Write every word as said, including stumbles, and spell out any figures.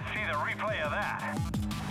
can see the replay of that.